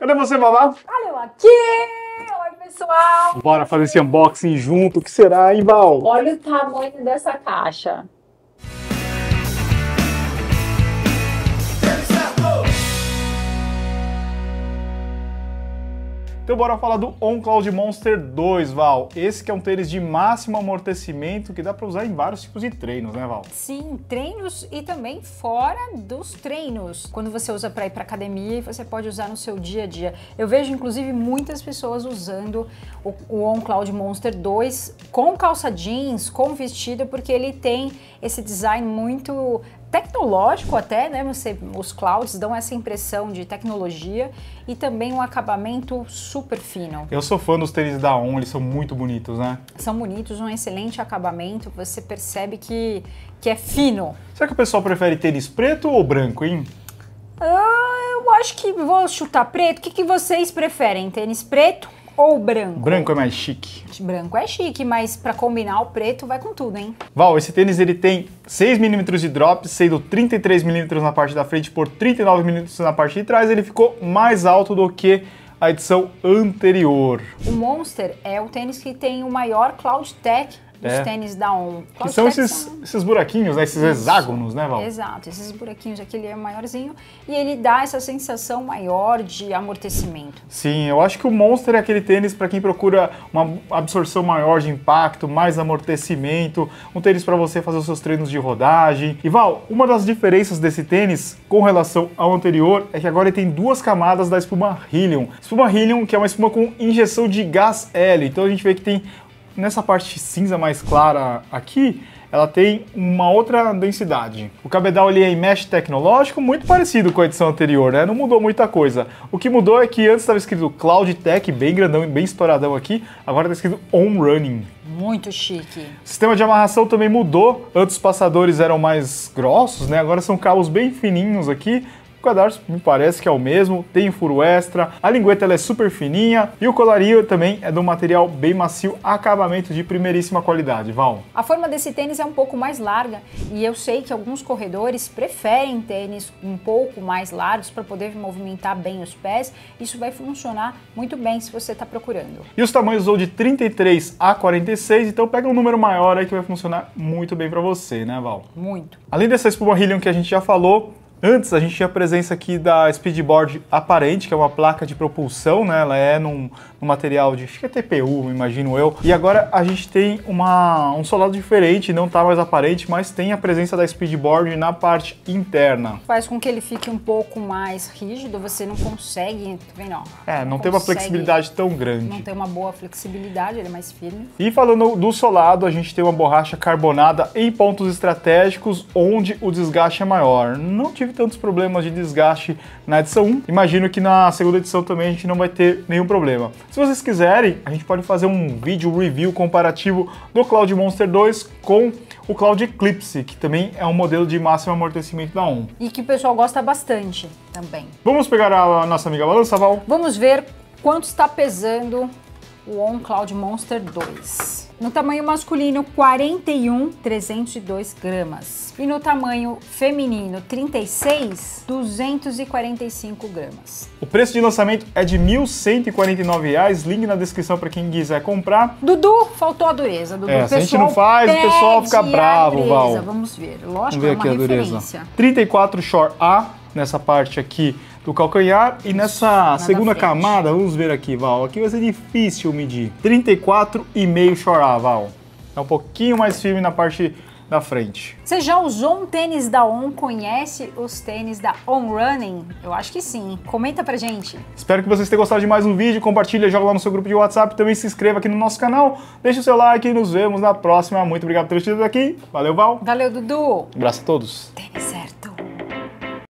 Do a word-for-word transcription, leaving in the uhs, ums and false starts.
Cadê você, babá? Olha eu aqui! Oi, pessoal! Bora fazer esse unboxing junto, o que será, hein, Val? Olha o tamanho dessa caixa. Então bora falar do On Cloudmonster dois, Val. Esse que é um tênis de máximo amortecimento que dá para usar em vários tipos de treinos, né, Val? Sim, treinos e também fora dos treinos. Quando você usa para ir para academia, você pode usar no seu dia a dia. Eu vejo inclusive muitas pessoas usando o, o On Cloudmonster dois com calça jeans, com vestido, porque ele tem esse design muito tecnológico até, né? Você, os clouds dão essa impressão de tecnologia e também um acabamento super fino. Eu sou fã dos tênis da On, eles são muito bonitos, né? São bonitos, um excelente acabamento, você percebe que, que é fino. Será que o pessoal prefere tênis preto ou branco, hein? Ah, eu acho que vou chutar preto. O que, que vocês preferem? Tênis preto ou branco? Branco é mais chique. Branco é chique, mas para combinar o preto vai com tudo, hein? Val, esse tênis ele tem seis milímetros de drop, sendo trinta e três milímetros na parte da frente por trinta e nove milímetros na parte de trás. Ele ficou mais alto do que a edição anterior. O Monster é o tênis que tem o maior CloudTec dos é. tênis da On. Que são esses, são esses buraquinhos, né? Esses Isso. hexágonos, né, Val? Exato, esses buraquinhos aqui, ele é maiorzinho e ele dá essa sensação maior de amortecimento. Sim, eu acho que o Monster é aquele tênis para quem procura uma absorção maior de impacto, mais amortecimento, um tênis para você fazer os seus treinos de rodagem. E Val, uma das diferenças desse tênis com relação ao anterior é que agora ele tem duas camadas da espuma Helium. Espuma Helium, que é uma espuma com injeção de gás hélio, então a gente vê que tem nessa parte cinza mais clara aqui, ela tem uma outra densidade. O cabedal ele é em mesh tecnológico, muito parecido com a edição anterior, né? Não mudou muita coisa. O que mudou é que antes estava escrito CloudTech, bem grandão e bem estouradão aqui, agora está escrito On Running. Muito chique. O sistema de amarração também mudou, antes os passadores eram mais grossos, né? Agora são cabos bem fininhos aqui. O cadarço me parece que é o mesmo, tem furo extra, a lingueta ela é super fininha e o colarinho também é de um material bem macio, acabamento de primeiríssima qualidade, Val. A forma desse tênis é um pouco mais larga e eu sei que alguns corredores preferem tênis um pouco mais largos para poder movimentar bem os pés. Isso vai funcionar muito bem se você está procurando. E os tamanhos vão de trinta e três a quarenta e seis, então pega um número maior aí que vai funcionar muito bem para você, né, Val? Muito. Além dessa espuma Helium que a gente já falou, antes a gente tinha a presença aqui da Speedboard aparente, que é uma placa de propulsão, né? Ela é num, num material de, acho que é T P U, imagino eu. E agora a gente tem uma, um solado diferente, não tá mais aparente, mas tem a presença da Speedboard na parte interna. Faz com que ele fique um pouco mais rígido, você não consegue, tá vendo? É, não, não tem uma flexibilidade tão grande. Não tem uma boa flexibilidade, ele é mais firme. E falando do solado, a gente tem uma borracha carbonada em pontos estratégicos, onde o desgaste é maior. Não tive tantos problemas de desgaste na edição um, imagino que na segunda edição também a gente não vai ter nenhum problema. Se vocês quiserem, a gente pode fazer um vídeo review comparativo do Cloudmonster dois com o Cloud Eclipse, que também é um modelo de máximo amortecimento da On. E que o pessoal gosta bastante também. Vamos pegar a nossa amiga balança, Val? Vamos ver quanto está pesando o On Cloudmonster dois. No tamanho masculino, quarenta e um mil trezentos e dois gramas. E no tamanho feminino, trinta e seis mil duzentos e quarenta e cinco gramas. O preço de lançamento é de mil cento e quarenta e nove reais. Link na descrição para quem quiser comprar. Dudu, faltou a dureza. Dudu, é, se a gente não faz, o pessoal fica bravo, Val. Vamos ver. Lógico, é uma referência. trinta e quatro short A nessa parte aqui do calcanhar e nessa segunda camada, vamos ver aqui, Val, aqui vai ser difícil medir, trinta e quatro e meio chorar, Val, é um pouquinho mais firme na parte da frente. Você já usou um tênis da On? Conhece os tênis da On Running? Eu acho que sim. Comenta pra gente. Espero que vocês tenham gostado de mais um vídeo. Compartilha, joga lá no seu grupo de WhatsApp. Também se inscreva aqui no nosso canal. Deixa o seu like e nos vemos na próxima. Muito obrigado por ter assistido aqui. Valeu, Val. Valeu, Dudu. Um abraço a todos. Tênis.